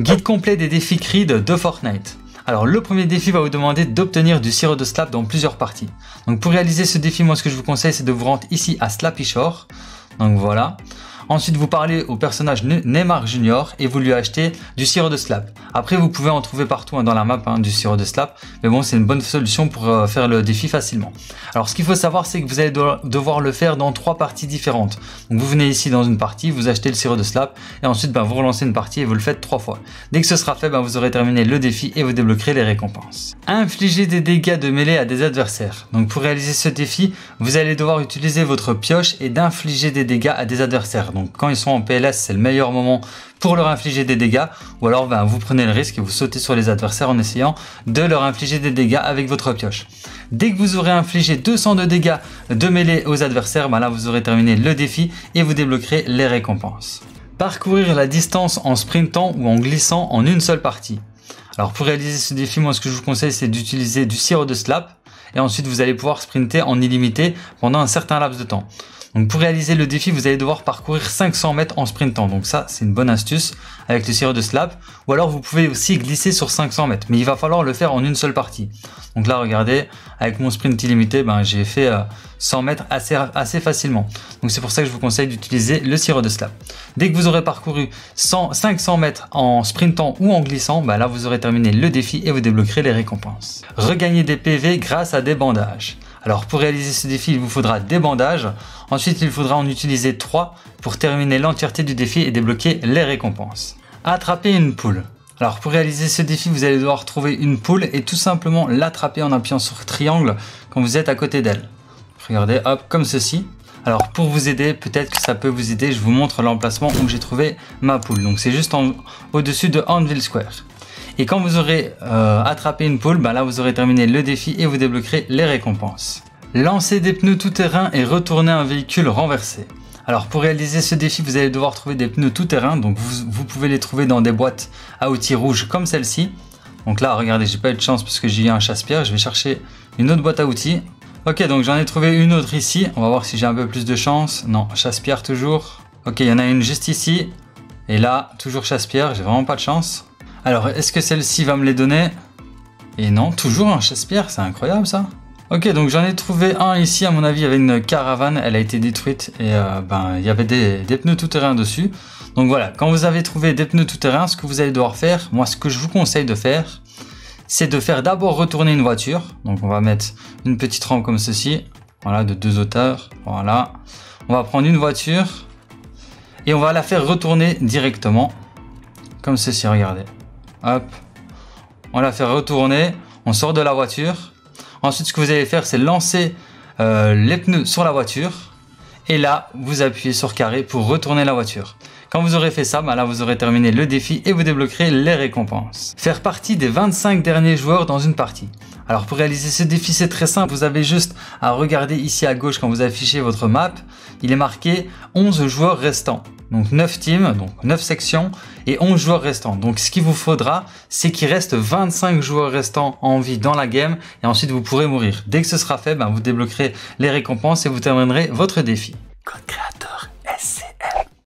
Guide complet des défis Creed de Fortnite. Alors le premier défi va vous demander d'obtenir du sirop de Slap dans plusieurs parties. Donc pour réaliser ce défi, moi ce que je vous conseille c'est de vous rendre ici à Slappy Shore. Donc voilà. Ensuite vous parlez au personnage Neymar Junior et vous lui achetez du sirop de Slap. Après vous pouvez en trouver partout dans la map du sirop de Slap. Mais bon, c'est une bonne solution pour faire le défi facilement. Alors ce qu'il faut savoir c'est que vous allez devoir le faire dans 3 parties différentes. Donc vous venez ici dans une partie, vous achetez le sirop de Slap et ensuite vous relancez une partie et vous le faites 3 fois. Dès que ce sera fait, vous aurez terminé le défi et vous débloquerez les récompenses. Infliger des dégâts de mêlée à des adversaires. Donc pour réaliser ce défi, vous allez devoir utiliser votre pioche et d'infliger des dégâts à des adversaires. Donc quand ils sont en PLS, c'est le meilleur moment pour leur infliger des dégâts, ou alors vous prenez le risque et vous sautez sur les adversaires en essayant de leur infliger des dégâts avec votre pioche. Dès que vous aurez infligé 200 de dégâts de mêlée aux adversaires, là vous aurez terminé le défi et vous débloquerez les récompenses. Parcourir la distance en sprintant ou en glissant en une seule partie. Alors pour réaliser ce défi, moi ce que je vous conseille c'est d'utiliser du sirop de Slap et ensuite vous allez pouvoir sprinter en illimité pendant un certain laps de temps. Donc pour réaliser le défi, vous allez devoir parcourir 500 mètres en sprintant. Donc ça, c'est une bonne astuce avec le sirop de Slap. Ou alors vous pouvez aussi glisser sur 500 mètres. Mais il va falloir le faire en une seule partie. Donc là, regardez, avec mon sprint illimité, j'ai fait 100 mètres assez facilement. Donc c'est pour ça que je vous conseille d'utiliser le sirop de Slap. Dès que vous aurez parcouru 500 mètres en sprintant ou en glissant, là vous aurez terminé le défi et vous débloquerez les récompenses. Regagner des PV grâce à des bandages. Alors pour réaliser ce défi, il vous faudra des bandages. Ensuite, il faudra en utiliser 3 pour terminer l'entièreté du défi et débloquer les récompenses. Attraper une poule. Alors pour réaliser ce défi, vous allez devoir trouver une poule et tout simplement l'attraper en appuyant sur triangle quand vous êtes à côté d'elle. Regardez, hop, comme ceci. Alors pour vous aider, peut-être que ça peut vous aider, je vous montre l'emplacement où j'ai trouvé ma poule. Donc c'est juste au-dessus de Anvil Square. Et quand vous aurez attrapé une poule, là vous aurez terminé le défi et vous débloquerez les récompenses. Lancer des pneus tout-terrain et retourner un véhicule renversé. Alors pour réaliser ce défi, vous allez devoir trouver des pneus tout-terrain. Donc vous pouvez les trouver dans des boîtes à outils rouges comme celle-ci. Donc là, regardez, j'ai pas eu de chance parce que j'ai eu un chasse-pierre. Je vais chercher une autre boîte à outils. Ok, donc j'en ai trouvé une autre ici. On va voir si j'ai un peu plus de chance. Non, chasse-pierre toujours. Ok, il y en a une juste ici. Et là, toujours chasse-pierre. J'ai vraiment pas de chance. Alors, est-ce que celle-ci va me les donner? Et non, toujours un chasse-pierre, c'est incroyable ça. Ok, donc j'en ai trouvé un ici, à mon avis, il y avait une caravane, elle a été détruite et il y avait des pneus tout-terrain dessus. Donc voilà, quand vous avez trouvé des pneus tout-terrain, ce que vous allez devoir faire, moi ce que je vous conseille de faire, c'est de faire d'abord retourner une voiture. Donc on va mettre une petite rampe comme ceci, voilà, de 2 hauteurs, voilà. On va prendre une voiture et on va la faire retourner directement, comme ceci, regardez. Hop, on la fait retourner, on sort de la voiture. Ensuite, ce que vous allez faire, c'est lancer les pneus sur la voiture. Et là, vous appuyez sur carré pour retourner la voiture. Quand vous aurez fait ça, là, vous aurez terminé le défi et vous débloquerez les récompenses. Faire partie des 25 derniers joueurs dans une partie. Alors, pour réaliser ce défi, c'est très simple. Vous avez juste à regarder ici à gauche quand vous affichez votre map. Il est marqué 11 joueurs restants. Donc 9 teams, donc 9 sections et 11 joueurs restants. Donc ce qu'il vous faudra, c'est qu'il reste 25 joueurs restants en vie dans la game et ensuite vous pourrez mourir. Dès que ce sera fait, vous débloquerez les récompenses et vous terminerez votre défi. Code créateur.